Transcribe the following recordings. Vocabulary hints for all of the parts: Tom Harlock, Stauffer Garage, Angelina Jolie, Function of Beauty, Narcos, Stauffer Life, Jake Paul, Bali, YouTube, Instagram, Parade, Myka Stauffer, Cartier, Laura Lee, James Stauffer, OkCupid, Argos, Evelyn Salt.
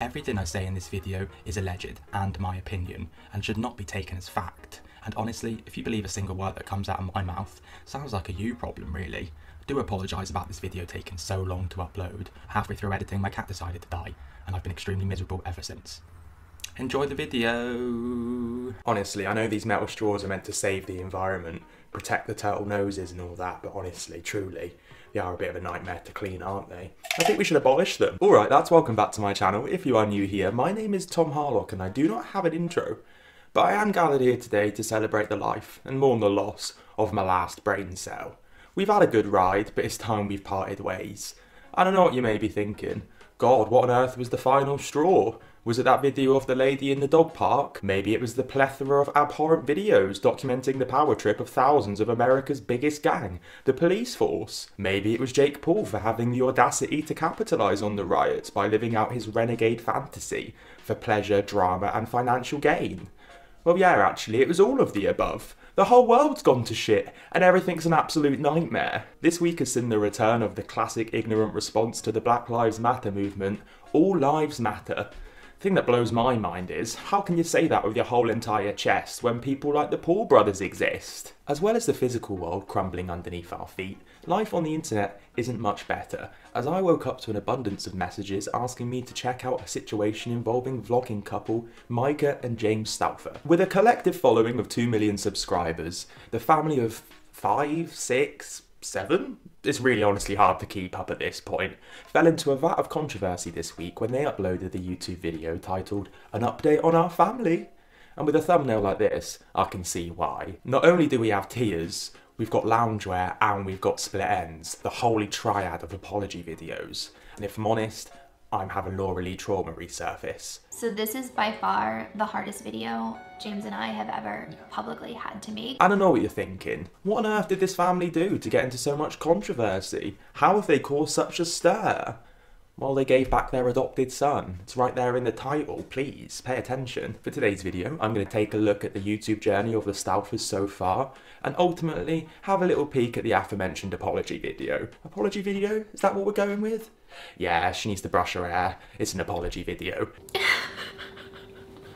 Everything I say in this video is alleged and my opinion, and should not be taken as fact. And honestly, if you believe a single word that comes out of my mouth, sounds like a you problem really. I do apologise about this video taking so long to upload. Halfway through editing, my cat decided to die, and I've been extremely miserable ever since. Enjoy the video! Honestly, I know these metal straws are meant to save the environment, protect the turtle noses and all that, but honestly, truly, they are a bit of a nightmare to clean, aren't they? I think we should abolish them. Alright, that's welcome back to my channel. If you are new here, my name is Tom Harlock and I do not have an intro, but I am gathered here today to celebrate the life and mourn the loss of my last brain cell. We've had a good ride, but it's time we've parted ways. I don't know what you may be thinking. God, what on earth was the final straw? Was it that video of the lady in the dog park? Maybe it was the plethora of abhorrent videos documenting the power trip of thousands of America's biggest gang, the police force. Maybe it was Jake Paul for having the audacity to capitalise on the riots by living out his renegade fantasy for pleasure, drama and financial gain. Well yeah, actually, it was all of the above. The whole world's gone to shit, and everything's an absolute nightmare. This week has seen the return of the classic ignorant response to the Black Lives Matter movement, all lives matter. The thing that blows my mind is, how can you say that with your whole entire chest when people like the Paul brothers exist? As well as the physical world crumbling underneath our feet, life on the internet isn't much better, as I woke up to an abundance of messages asking me to check out a situation involving vlogging couple Myka and James Stauffer. With a collective following of 2 million subscribers, the family of 5, 6, 7? It's really honestly hard to keep up at this point. Fell into a vat of controversy this week when they uploaded a YouTube video titled "An Update on Our Family." And with a thumbnail like this, I can see why. Not only do we have tears, we've got loungewear and we've got split ends, the holy triad of apology videos. And if I'm honest, I'm having Laura Lee trauma resurface. So this is by far the hardest video James and I have ever publicly had to make. I don't know what you're thinking. What on earth did this family do to get into so much controversy? How have they caused such a stir? Well, they gave back their adopted son. It's right there in the title, please pay attention. For today's video, I'm going to take a look at the YouTube journey of the Stauffers so far, and ultimately have a little peek at the aforementioned apology video. Apology video? Is that what we're going with? Yeah, she needs to brush her hair. It's an apology video.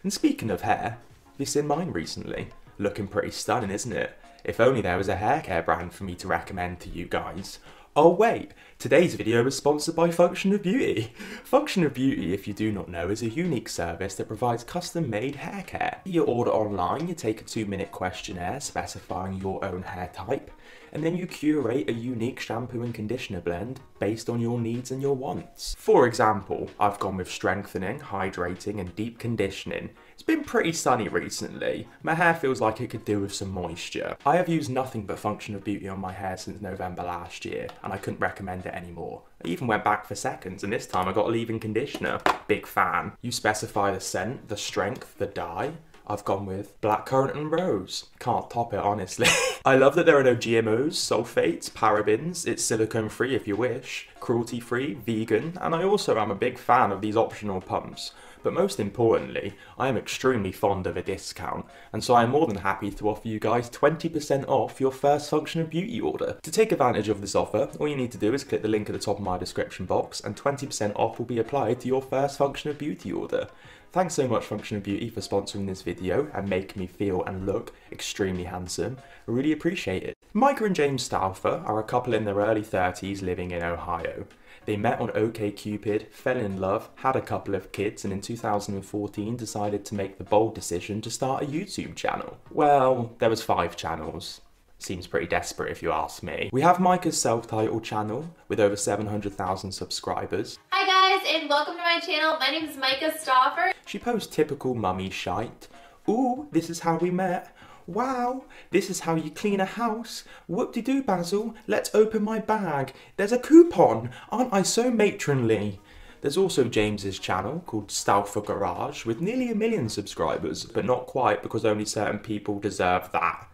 And speaking of hair, have you seen mine recently? Looking pretty stunning, isn't it? If only there was a hair care brand for me to recommend to you guys. Oh wait, today's video is sponsored by Function of Beauty. Function of Beauty, if you do not know, is a unique service that provides custom-made hair care. You order online, you take a 2-minute questionnaire specifying your own hair type, and then you curate a unique shampoo and conditioner blend based on your needs and your wants. For example, I've gone with strengthening, hydrating, and deep conditioning. It's been pretty sunny recently. My hair feels like it could do with some moisture. I have used nothing but Function of Beauty on my hair since November last year, and I couldn't recommend it anymore. I even went back for seconds, and this time I got a leave-in conditioner. Big fan. You specify the scent, the strength, the dye. I've gone with blackcurrant and rose. Can't top it, honestly. I love that there are no GMOs, sulfates, parabens. It's silicone free if you wish, cruelty free, vegan, and I also am a big fan of these optional pumps. But most importantly, I am extremely fond of a discount, and so I am more than happy to offer you guys 20% off your first Function of Beauty order. To take advantage of this offer, all you need to do is click the link at the top of my description box, and 20% off will be applied to your first Function of Beauty order. Thanks so much, Function of Beauty, for sponsoring this video and making me feel and look extremely handsome. I really appreciate it. Myka and James Stauffer are a couple in their early 30s living in Ohio. They met on OkCupid, fell in love, had a couple of kids, and in 2014 decided to make the bold decision to start a YouTube channel. Well, there was 5 channels. Seems pretty desperate if you ask me. We have Myka's self-titled channel with over 700,000 subscribers. Hi guys, and welcome to my channel. My name is Myka Stauffer. She posts typical mummy shite. Ooh, this is how we met. Wow, this is how you clean a house. Whoop-de-doo, Basil, let's open my bag. There's a coupon, aren't I so matronly? There's also James's channel called Stauffer Garage with nearly 1 million subscribers, but not quite because only certain people deserve that.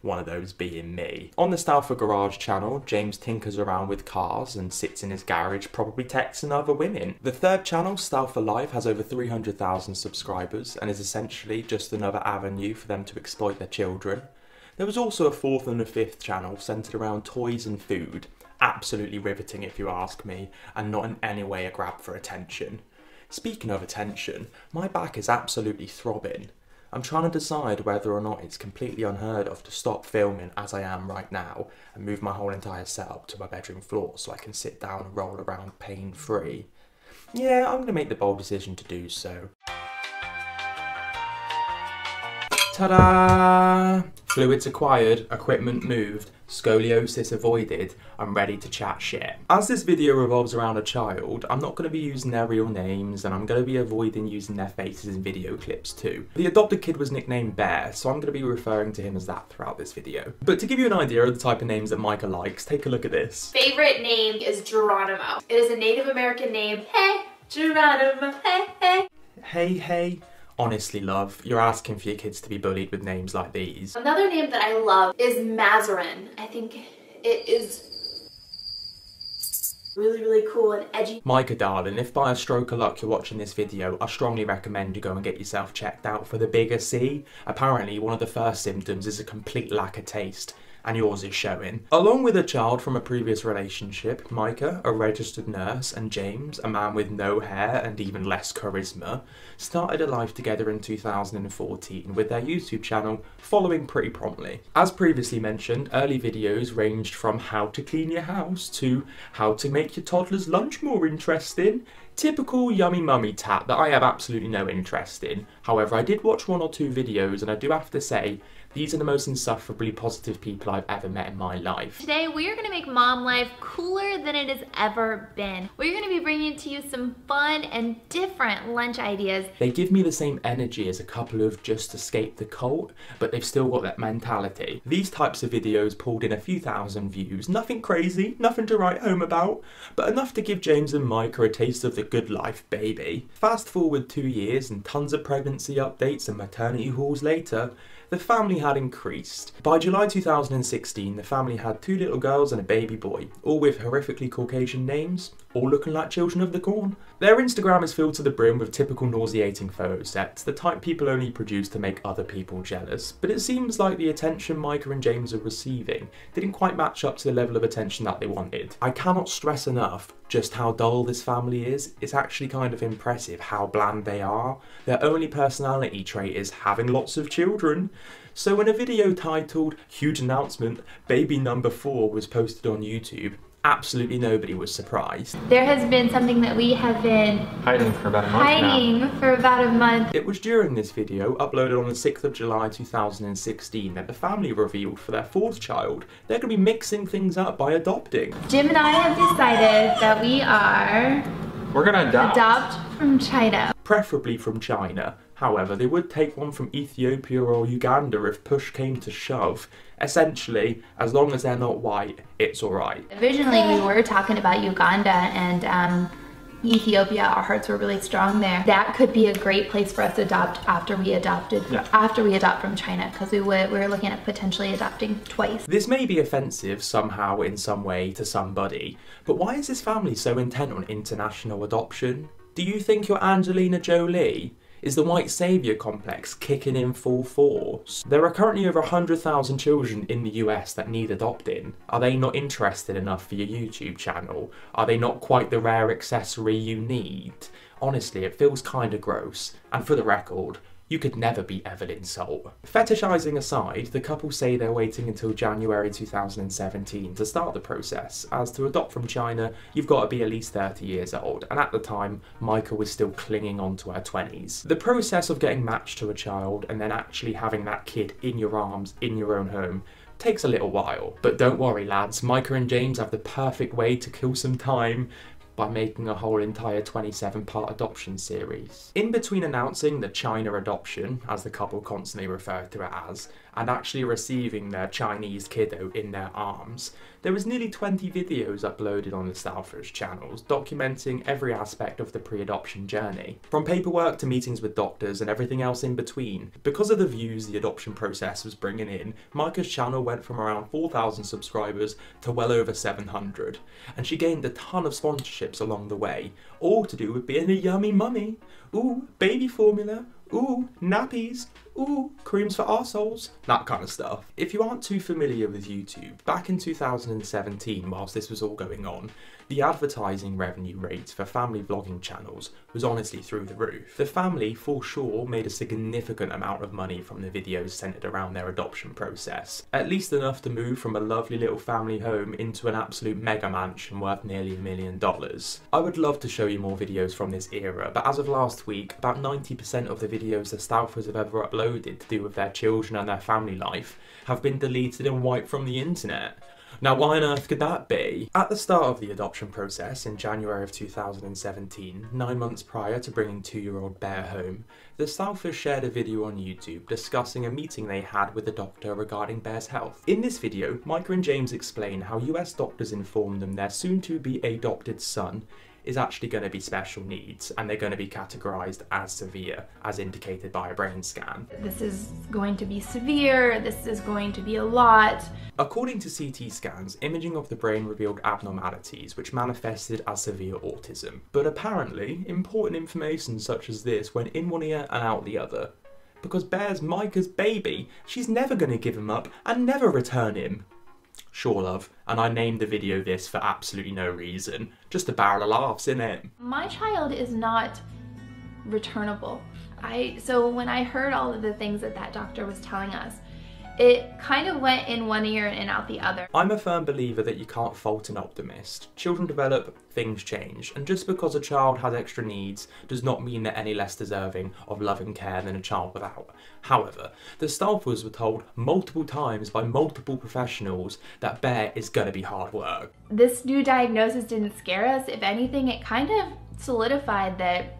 One of those being me. On the Stauffer Garage channel, James tinkers around with cars and sits in his garage probably texting other women. The third channel, Stauffer Life, has over 300,000 subscribers and is essentially just another avenue for them to exploit their children. There was also a 4th and a 5th channel centred around toys and food. Absolutely riveting if you ask me, and not in any way a grab for attention. Speaking of attention, my back is absolutely throbbing. I'm trying to decide whether or not it's completely unheard of to stop filming as I am right now and move my whole entire setup to my bedroom floor so I can sit down and roll around pain-free. Yeah, I'm going to make the bold decision to do so. Ta-da! Fluids acquired, equipment moved, scoliosis avoided, I'm ready to chat shit. As this video revolves around a child, I'm not going to be using their real names and I'm going to be avoiding using their faces in video clips too. The adopted kid was nicknamed Bear, so I'm going to be referring to him as that throughout this video. But to give you an idea of the type of names that Myka likes, take a look at this. Favorite name is Geronimo. It is a Native American name. Hey, Geronimo, hey, hey. Hey, hey. Honestly, love, you're asking for your kids to be bullied with names like these. Another name that I love is Mazarin. I think it is really cool and edgy. Myka darling, if by a stroke of luck you're watching this video, I strongly recommend you go and get yourself checked out for the bigger C. Apparently, one of the first symptoms is a complete lack of taste, and yours is showing. Along with a child from a previous relationship, Myka, a registered nurse, and James, a man with no hair and even less charisma, started a life together in 2014 with their YouTube channel following pretty promptly. As previously mentioned, early videos ranged from how to clean your house to how to make your toddler's lunch more interesting. Typical yummy mummy tat that I have absolutely no interest in. However, I did watch one or two videos and I do have to say, these are the most insufferably positive people I've ever met in my life. Today, we are going to make mom life cooler than it has ever been. We're going to be bringing to you some fun and different lunch ideas. They give me the same energy as a couple who've just escaped the cult, but they've still got that mentality. These types of videos pulled in a few thousand views. Nothing crazy, nothing to write home about, but enough to give James and Myka a taste of the good life, baby. Fast forward 2 years and tons of pregnancy updates and maternity hauls later, the family had increased. By July 2016, the family had 2 little girls and a baby boy, all with horrifically Caucasian names, all looking like children of the corn. Their Instagram is filled to the brim with typical nauseating photo sets, the type people only produce to make other people jealous, but it seems like the attention Myka and James are receiving didn't quite match up to the level of attention that they wanted. I cannot stress enough just how dull this family is. It's actually kind of impressive how bland they are. Their only personality trait is having lots of children. So when a video titled, "Huge Announcement, Baby Number 4 was posted on YouTube, absolutely nobody was surprised. There has been something that we have been hiding for about a month now. It was during this video, uploaded on the 6th of July 2016, that the family revealed for their 4th child, they're going to be mixing things up by adopting. Jim and I have decided that we're going to adopt from China. Preferably from China. However, they would take one from Ethiopia or Uganda if push came to shove. Essentially, as long as they're not white, it's alright. Originally, we were talking about Uganda and Ethiopia. Our hearts were really strong there. That could be a great place for us to adopt after we adopt from China, because we were looking at potentially adopting twice. This may be offensive somehow in some way to somebody, but why is this family so intent on international adoption? Do you think you're Angelina Jolie? Is the white saviour complex kicking in full force? There are currently over 100,000 children in the US that need adopting. Are they not interested enough for your YouTube channel? Are they not quite the rare accessory you need? Honestly, it feels kinda gross. And for the record, you could never be Evelyn Salt. Fetishizing aside, the couple say they're waiting until January 2017 to start the process, as to adopt from China, you've got to be at least 30 years old, and at the time, Myka was still clinging on to her 20s. The process of getting matched to a child and then actually having that kid in your arms, in your own home, takes a little while. But don't worry lads, Myka and James have the perfect way to kill some time, by making a whole entire 27-part adoption series. In between announcing the China adoption, as the couple constantly referred to it as, and actually receiving their Chinese kiddo in their arms, there was nearly 20 videos uploaded on the Stauffer's channels, documenting every aspect of the pre-adoption journey, from paperwork to meetings with doctors and everything else in between. Because of the views the adoption process was bringing in, Myka's channel went from around 4,000 subscribers to well over 700, and she gained a ton of sponsorships along the way, all to do with being a yummy mummy. Ooh, baby formula. Ooh, nappies, ooh, creams for arseholes, that kind of stuff. If you aren't too familiar with YouTube, back in 2017, whilst this was all going on, The advertising revenue rate for family vlogging channels was honestly through the roof. The family, for sure, made a significant amount of money from the videos centered around their adoption process, at least enough to move from a lovely little family home into an absolute mega mansion worth nearly $1 million. I would love to show you more videos from this era, but as of last week, about 90% of the videos the Stauffers have ever uploaded to do with their children and their family life have been deleted and wiped from the internet. Now, why on earth could that be? At the start of the adoption process in January of 2017, 9 months prior to bringing 2-year-old Bear home, the Stauffers shared a video on YouTube discussing a meeting they had with a doctor regarding Bear's health. In this video, Myka and James explain how US doctors informed them their soon-to-be adopted son is actually going to be special needs, and they're going to be categorized as severe, as indicated by a brain scan. This is going to be severe, this is going to be a lot. According to CT scans, imaging of the brain revealed abnormalities, which manifested as severe autism. But apparently, important information such as this went in one ear and out the other. Because Bear's Myka's baby, she's never going to give him up and never return him. Sure, love, and I named the video this for absolutely no reason. Just a barrel of laughs, innit? My child is not returnable. So when I heard all of the things that doctor was telling us, it kind of went in one ear and out the other. I'm a firm believer that you can't fault an optimist. Children develop, things change, and just because a child has extra needs does not mean they're any less deserving of love and care than a child without. However, the Stauffers were told multiple times by multiple professionals that Bear is gonna be hard work. This new diagnosis didn't scare us. If anything, it kind of solidified that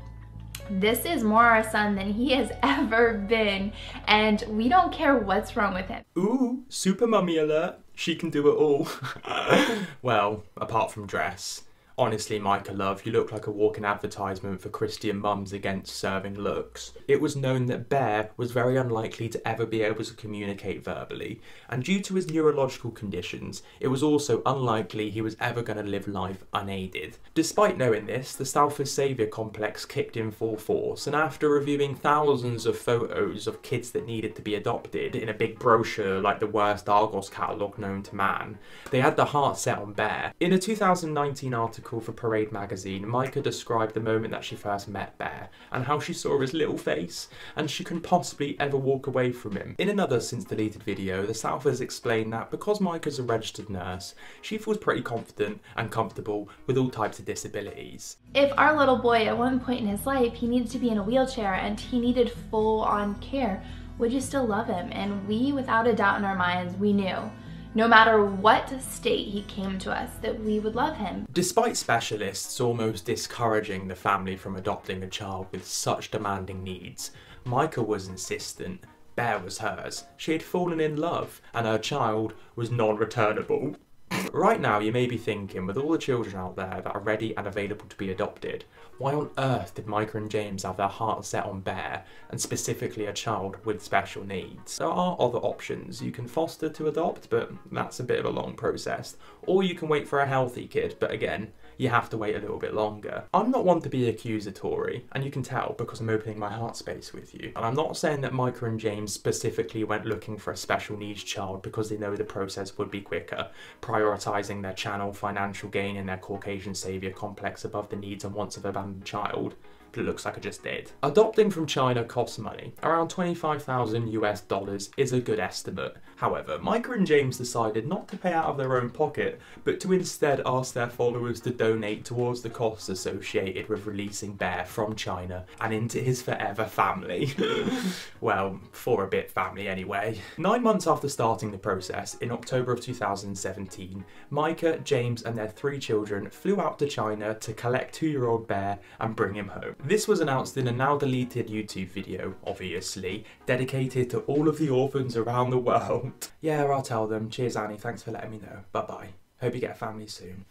this is more our son than he has ever been, and we don't care what's wrong with him. Ooh, super mummy alert. She can do it all. Well, apart from dress. Honestly, Myka love, you look like a walking advertisement for Christian mums against serving looks. It was known that Bear was very unlikely to ever be able to communicate verbally, and due to his neurological conditions, it was also unlikely he was ever going to live life unaided. Despite knowing this, the Stauffer saviour complex kicked in full force, and after reviewing thousands of photos of kids that needed to be adopted in a big brochure like the worst Argos catalogue known to man, they had their heart set on Bear. In a 2019 article for Parade magazine, Myka described the moment that she first met Bear and how she saw his little face and she couldn't possibly ever walk away from him. In another since deleted video, the Stauffers explained that because Myka's a registered nurse, she feels pretty confident and comfortable with all types of disabilities. If our little boy at one point in his life, he needed to be in a wheelchair and he needed full-on care, would you still love him? And we, without a doubt in our minds, we knew. No matter what state he came to us, that we would love him. Despite specialists almost discouraging the family from adopting a child with such demanding needs, Myka was insistent. Bear was hers. She had fallen in love, and her child was non-returnable. Right now, you may be thinking, with all the children out there that are ready and available to be adopted, why on earth did Myka and James have their hearts set on Bear, and specifically a child with special needs? There are other options. You can foster to adopt, but that's a bit of a long process. Or you can wait for a healthy kid, but again, you have to wait a little bit longer. I'm not one to be accusatory, and you can tell because I'm opening my heart space with you. And I'm not saying that Myka and James specifically went looking for a special needs child because they know the process would be quicker, prioritising their channel, financial gain, and their Caucasian saviour complex above the needs and wants of an abandoned child. It looks like I just did. Adopting from China costs money. Around $25,000 is a good estimate. However, Myka and James decided not to pay out of their own pocket, but to instead ask their followers to donate towards the costs associated with releasing Bear from China and into his forever family. Well, for a bit family anyway. 9 months after starting the process, in October of 2017, Myka, James, and their 3 children flew out to China to collect 2-year-old Bear and bring him home. This was announced in a now deleted YouTube video, obviously, dedicated to all of the orphans around the world. Yeah, I'll tell them. Cheers, Annie. Thanks for letting me know. Bye-bye. Hope you get a family soon.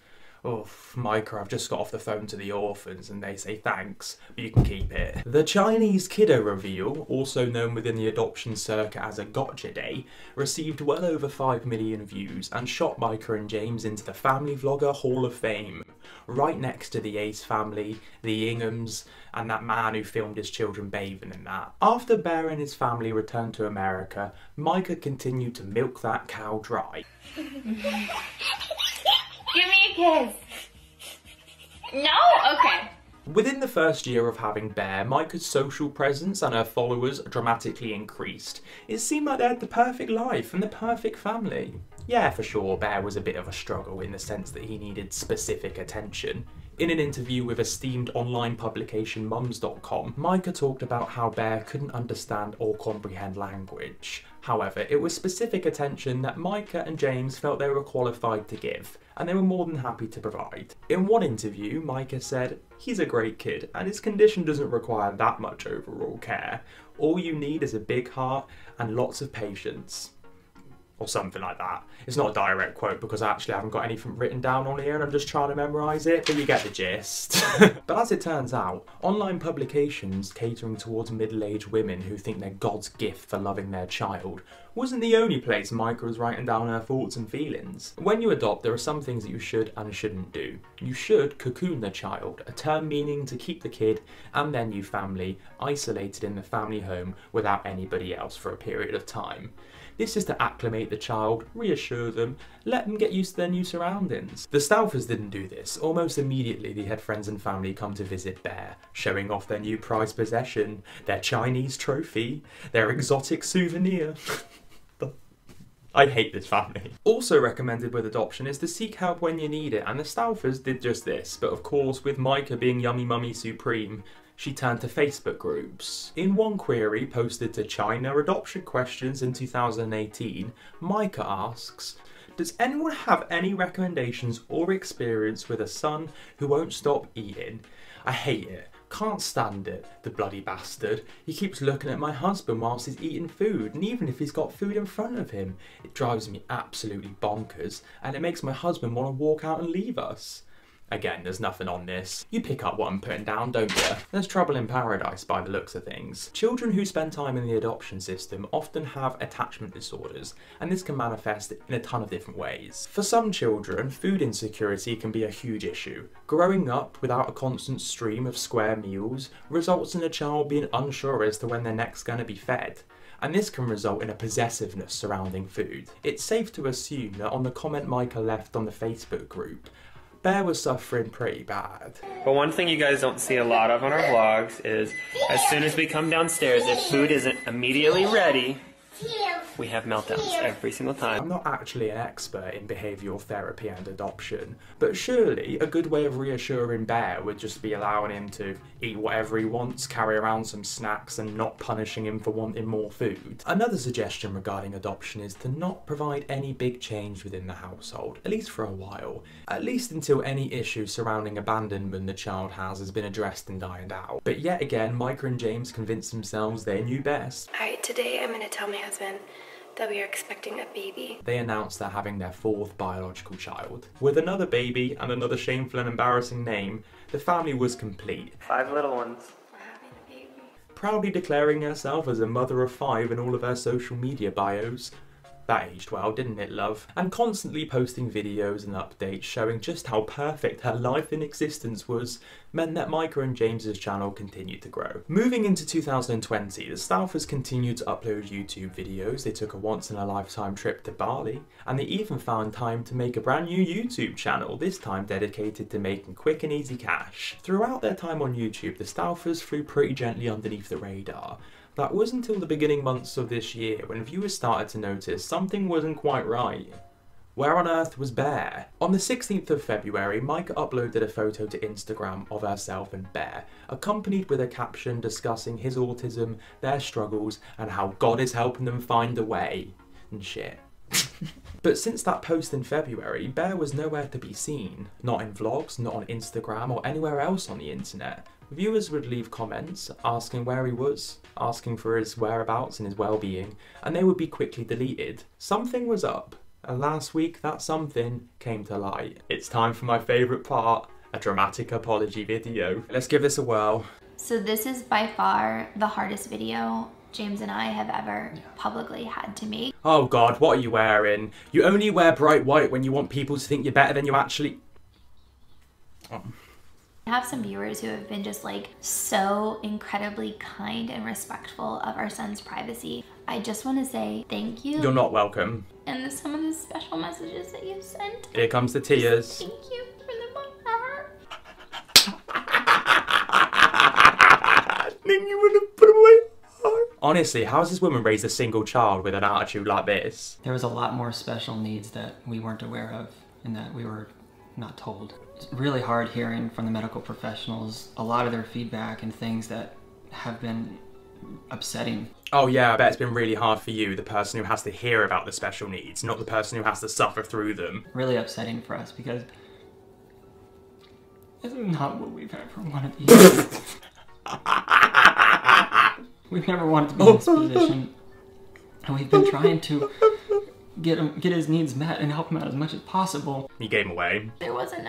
Oh, Myka, I've just got off the phone to the orphans and they say thanks, but you can keep it. The Chinese kiddo reveal, also known within the adoption circuit as a gotcha day, received well over 5 million views and shot Myka and James into the Family Vlogger Hall of Fame, right next to the Ace family, the Inghams, and that man who filmed his children bathing in that. After Bear and his family returned to America, Myka continued to milk that cow dry. Give me a kiss. No? Okay. Within the first year of having Bear, Myka's social presence and her followers dramatically increased. It seemed like they had the perfect life and the perfect family. Yeah, for sure, Bear was a bit of a struggle in the sense that he needed specific attention. In an interview with esteemed online publication mums.com, Myka talked about how Bear couldn't understand or comprehend language. However, it was specific attention that Myka and James felt they were qualified to give, and they were more than happy to provide. In one interview, Myka said, "He's a great kid, and his condition doesn't require that much overall care. All you need is a big heart and lots of patience." Or something like that. It's not a direct quote because I actually haven't got anything written down on here and I'm just trying to memorise it, but you get the gist. But as it turns out, online publications catering towards middle-aged women who think they're God's gift for loving their child wasn't the only place Myka was writing down her thoughts and feelings. When you adopt, there are some things that you should and shouldn't do. You should cocoon the child, a term meaning to keep the kid and their new family isolated in the family home without anybody else for a period of time. This is to acclimate the child, reassure them, let them get used to their new surroundings. The Stauffers didn't do this. Almost immediately they had friends and family come to visit Bear, showing off their new prized possession, their Chinese trophy, their exotic souvenir. I hate this family. Also recommended with adoption is to seek help when you need it, and the Stauffers did just this, but of course with Myka being Yummy Mummy Supreme, she turned to Facebook groups. In one query posted to China Adoption Questions in 2018, Myka asks, "Does anyone have any recommendations or experience with a son who won't stop eating? I hate it. Can't stand it, the bloody bastard. He keeps looking at my husband whilst he's eating food, and even if he's got food in front of him, it drives me absolutely bonkers, and it makes my husband want to walk out and leave us." Again, there's nothing on this. You pick up what I'm putting down, don't you? There's trouble in paradise by the looks of things. Children who spend time in the adoption system often have attachment disorders, and this can manifest in a ton of different ways. For some children, food insecurity can be a huge issue. Growing up without a constant stream of square meals results in a child being unsure as to when they're next going to be fed, and this can result in a possessiveness surrounding food. It's safe to assume that on the comment Myka left on the Facebook group, Bear was suffering pretty bad. But one thing you guys don't see a lot of on our vlogs is, as soon as we come downstairs, if food isn't immediately ready, we have meltdowns every single time. I'm not actually an expert in behavioural therapy and adoption, but surely a good way of reassuring Bear would just be allowing him to eat whatever he wants, carry around some snacks, and not punishing him for wanting more food. Another suggestion regarding adoption is to not provide any big change within the household, at least for a while. At least until any issue surrounding abandonment the child has been addressed and ironed out. But yet again, Myka and James convinced themselves they knew best. Alright, today I'm going to tell my husband that we are expecting a baby. They announced they're having their 4th biological child. With another baby and another shameful and embarrassing name, the family was complete. 5 little ones. We're having a baby. Proudly declaring herself as a mother of 5 in all of her social media bios. That aged well, didn't it, love? And constantly posting videos and updates showing just how perfect her life in existence was meant that Myka and James's channel continued to grow. Moving into 2020, the Stauffers continued to upload YouTube videos. They took a once-in-a-lifetime trip to Bali, and they even found time to make a brand new YouTube channel, this time dedicated to making quick and easy cash. Throughout their time on YouTube, the Stauffers flew pretty gently underneath the radar. That was until the beginning months of this year, when viewers started to notice something wasn't quite right. Where on earth was Bear? On the 16th of February, Myka uploaded a photo to Instagram of herself and Bear, accompanied with a caption discussing his autism, their struggles, and how God is helping them find a way. And shit. But since that post in February, Bear was nowhere to be seen. Not in vlogs, not on Instagram, or anywhere else on the internet. Viewers would leave comments asking where he was, asking for his whereabouts and his well-being, and they would be quickly deleted. Something was up, and last week that something came to light. It's time for my favourite part, a dramatic apology video. Let's give this a whirl. So this is by far the hardest video James and I have ever publicly had to make. Oh God, what are you wearing? You only wear bright white when you want people to think you're better than you actually... Oh. I have some viewers who have been just like so incredibly kind and respectful of our son's privacy. I just want to say thank you. You're not welcome. And some of the special messages that you've sent. Here comes the tears. Thank you from the bottom of my heart. Honestly, how has this woman raised a single child with an attitude like this? There was a lot more special needs that we weren't aware of and that we were not told. It's really hard hearing from the medical professionals a lot of their feedback and things that have been upsetting. Oh yeah, I bet it's been really hard for you, the person who has to hear about the special needs, not the person who has to suffer through them. Really upsetting for us because it's not what we've ever wanted to hear. We've never wanted to be in this position, and we've been trying to get his needs met and help him out as much as possible. You gave him away. There wasn't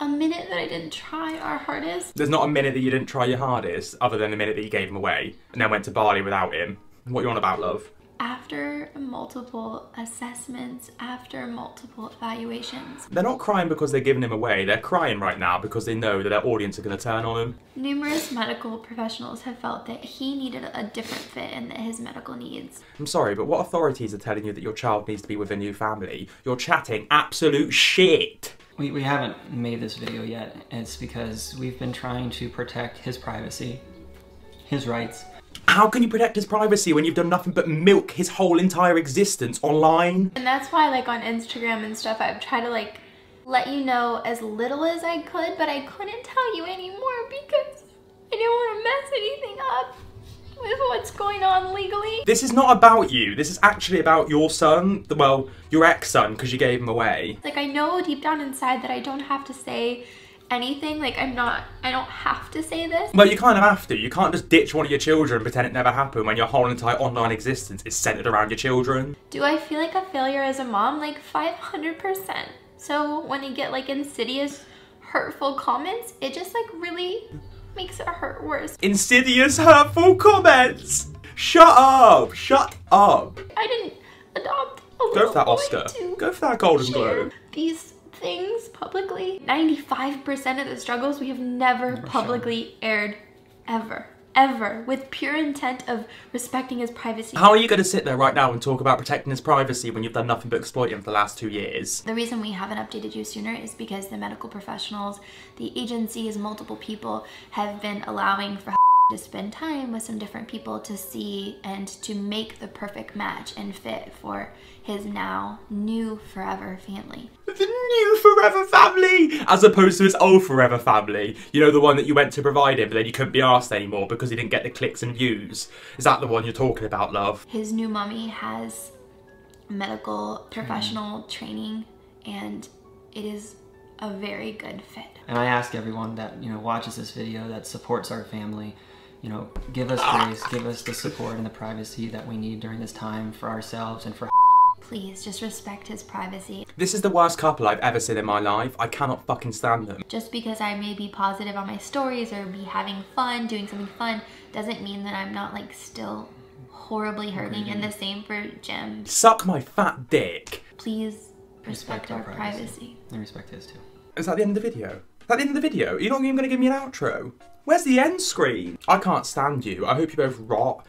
a minute that I didn't try our hardest. There's not a minute that you didn't try your hardest, other than the minute that you gave him away and then went to Bali without him. What are you on about, love? After multiple assessments, after multiple evaluations. They're not crying because they're giving him away. They're crying right now because they know that their audience are going to turn on him. Numerous medical professionals have felt that he needed a different fit in his medical needs. I'm sorry, but what authorities are telling you that your child needs to be with a new family? You're chatting absolute shit. We haven't made this video yet. It's because we've been trying to protect his privacy, his rights. How can you protect his privacy when you've done nothing but milk his whole entire existence online? And that's why, like, on Instagram and stuff, I've tried to, like, let you know as little as I could, but I couldn't tell you anymore because I didn't want to mess anything up with what's going on legally. This is not about you. This is actually about your son, well, your ex-son, because you gave him away. Like, I know deep down inside that I don't have to say anything. Like, I don't have to say this. Well, you kind of have to. You can't just ditch one of your children and pretend it never happened when your whole entire online existence is centered around your children. Do I feel like a failure as a mom? Like, 500%. So when you get, like, insidious, hurtful comments, it just, like, really makes it hurt worse. Insidious, hurtful comments! Shut up! Shut up! I didn't adopt a little boy. Go for that Oscar. Go for that Golden Globe. These things publicly. 95% of the struggles we have never publicly aired, ever. Ever. With pure intent of respecting his privacy. How are you going to sit there right now and talk about protecting his privacy when you've done nothing but exploit him for the last 2 years? The reason we haven't updated you sooner is because the medical professionals, the agencies, multiple people have been allowing for to spend time with some different people to see and to make the perfect match and fit for his now new forever family. The new forever family! As opposed to his old forever family. You know, the one that you went to provide him, but then you couldn't be asked anymore because he didn't get the clicks and views. Is that the one you're talking about, love? His new mummy has medical professional training, and it is a very good fit. And I ask everyone that, you know, watches this video, that supports our family, you know, give us grace, give us the support and the privacy that we need during this time for ourselves and for. Please just respect his privacy. This is the worst couple I've ever seen in my life. I cannot fucking stand them. Just because I may be positive on my stories or be having fun, doing something fun, doesn't mean that I'm not, like, still horribly hurting. And the same for Jim. Suck my fat dick. Please respect our privacy. And respect his too. Is that the end of the video? Is that the end of the video? You're not even going to give me an outro? Where's the end screen? I can't stand you. I hope you both rot.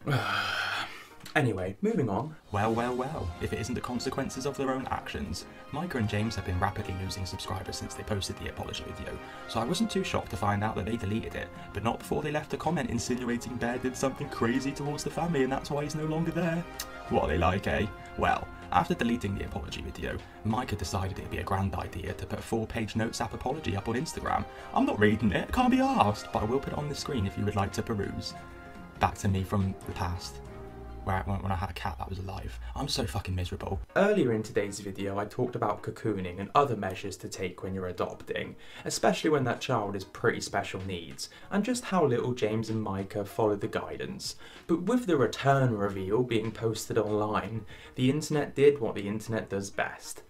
Anyway, moving on. Well. If it isn't the consequences of their own actions. Myka and James have been rapidly losing subscribers since they posted the apology video, so I wasn't too shocked to find out that they deleted it, but not before they left a comment insinuating Bear did something crazy towards the family and that's why he's no longer there. What are they like, eh? Well, after deleting the apology video, Myka decided it'd be a grand idea to put a 4-page notes app apology up on Instagram. I'm not reading it, can't be arsed, but I will put it on the screen if you would like to peruse. Back to me from the past. When I had a cat that was alive. I'm so fucking miserable. Earlier in today's video, I talked about cocooning and other measures to take when you're adopting, especially when that child has pretty special needs, and just how little James and Myka followed the guidance. But with the return reveal being posted online, the internet did what the internet does best.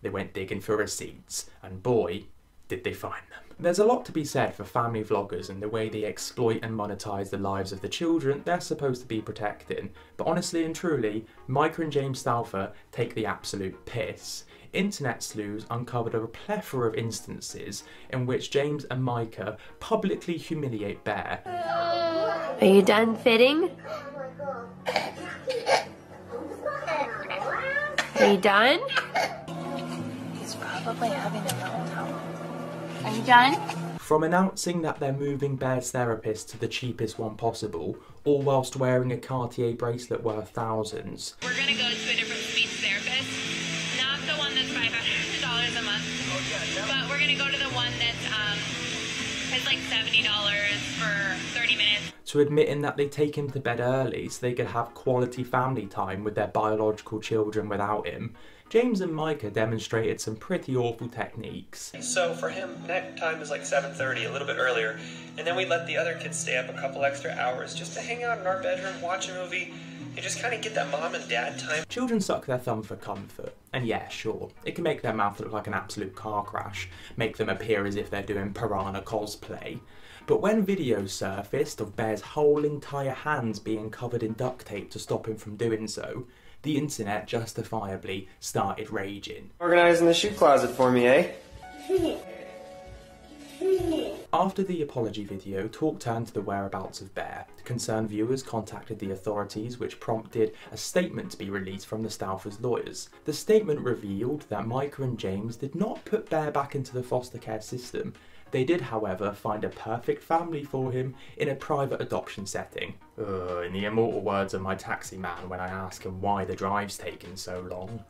They went digging for receipts, and boy, did they find them. There's a lot to be said for family vloggers and the way they exploit and monetize the lives of the children they're supposed to be protecting, but honestly and truly, Myka and James Stauffer take the absolute piss. Internet sleuths uncovered a plethora of instances in which James and Myka publicly humiliate Bear. Are you done fitting? Are you done? He's probably having a meltdown. Are you done? From announcing that they're moving Bear's therapist to the cheapest one possible, all whilst wearing a Cartier bracelet worth thousands. We're gonna go to a different speech therapist, not the one that's $500 a month, but we're gonna go to the one that's it's like $70 for 30 minutes. To admitting that they take him to bed early so they could have quality family time with their biological children without him. James and Myka demonstrated some pretty awful techniques. So for him, nap time is like 7:30, a little bit earlier, and then we let the other kids stay up a couple extra hours just to hang out in our bedroom, watch a movie, and just kind of get that mom and dad time. Children suck their thumb for comfort, and yeah, sure, it can make their mouth look like an absolute car crash, make them appear as if they're doing piranha cosplay. But when videos surfaced of Bear's whole entire hands being covered in duct tape to stop him from doing so, the internet justifiably started raging. Organizing the shoe closet for me, eh? After the apology video, talk turned to the whereabouts of Bear. Concerned viewers contacted the authorities, which prompted a statement to be released from the Stauffer's lawyers. The statement revealed that Myka and James did not put Bear back into the foster care system. They did, however, find a perfect family for him in a private adoption setting. In the immortal words of my taxi man when I ask him why the drive's taken so long.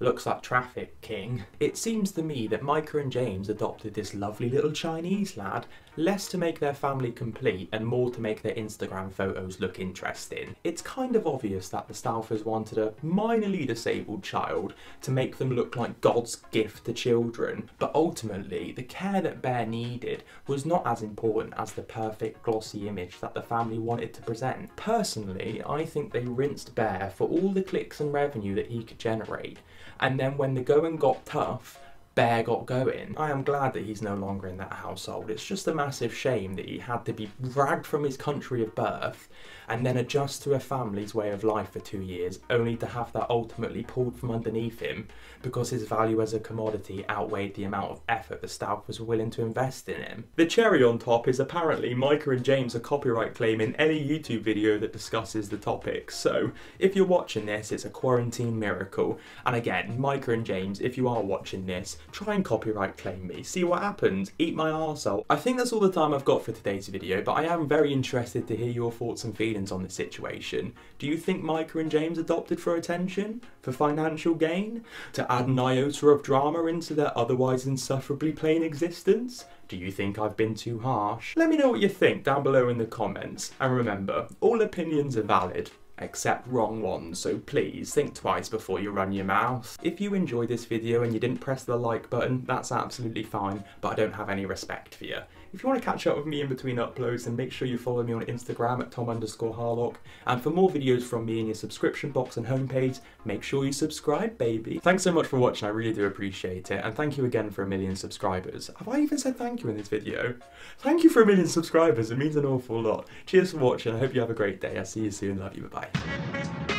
Looks like traffic, king. It seems to me that Myka and James adopted this lovely little Chinese lad, less to make their family complete and more to make their Instagram photos look interesting. It's kind of obvious that the Stauffers wanted a minorly disabled child to make them look like God's gift to children, but ultimately the care that Bear needed was not as important as the perfect glossy image that the family wanted to present. Personally, I think they rinsed Bear for all the clicks and revenue that he could generate. And then when the going got tough, Bear got going. I am glad that he's no longer in that household. It's just a massive shame that he had to be dragged from his country of birth and then adjust to a family's way of life for 2 years, only to have that ultimately pulled from underneath him because his value as a commodity outweighed the amount of effort the Stauffers were willing to invest in him. The cherry on top is apparently Myka and James are copyright claiming any YouTube video that discusses the topic, so if you're watching this, it's a quarantine miracle. And again, Myka and James, if you are watching this, try and copyright claim me, see what happens, eat my arsehole. I think that's all the time I've got for today's video, but I am very interested to hear your thoughts and feelings on this situation. Do you think Myka and James adopted for attention? For financial gain? To add an iota of drama into their otherwise insufferably plain existence? Do you think I've been too harsh? Let me know what you think down below in the comments, and remember, all opinions are valid. Except wrong ones, so please think twice before you run your mouth. If you enjoyed this video and you didn't press the like button, that's absolutely fine, but I don't have any respect for you. If you want to catch up with me in between uploads, then make sure you follow me on Instagram at Tom_Harlock, and for more videos from me in your subscription box and homepage, make sure you subscribe, baby. Thanks so much for watching, I really do appreciate it, and thank you again for 1 million subscribers. Have I even said thank you in this video? Thank you for 1 million subscribers, it means an awful lot. Cheers for watching, I hope you have a great day, I'll see you soon, love you, bye-bye.